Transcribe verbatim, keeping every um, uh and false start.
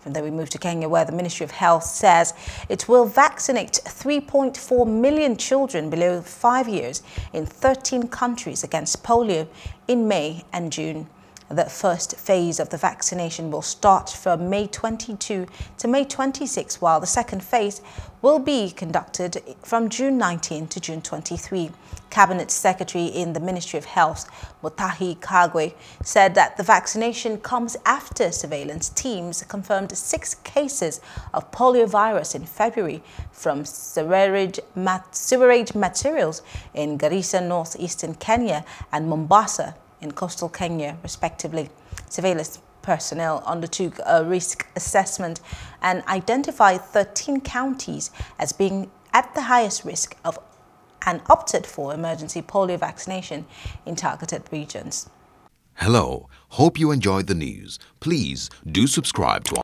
From there we move to Kenya, where the Ministry of Health says it will vaccinate three point four million children below five years in thirteen countries against polio in May and June. The first phase of the vaccination will start from May twenty-second to May twenty-sixth, while the second phase will be conducted from June nineteenth to June twenty-third. Cabinet Secretary in the Ministry of Health, Mutahi Kagwe, said that the vaccination comes after surveillance teams confirmed six cases of poliovirus in February from sewerage materials in Garissa, northeastern Kenya, and Mombasa in coastal Kenya, respectively. Surveillance personnel undertook a risk assessment and identified thirteen counties as being at the highest risk of and opted for emergency polio vaccination in targeted regions. Hello, hope you enjoyed the news. Please do subscribe to our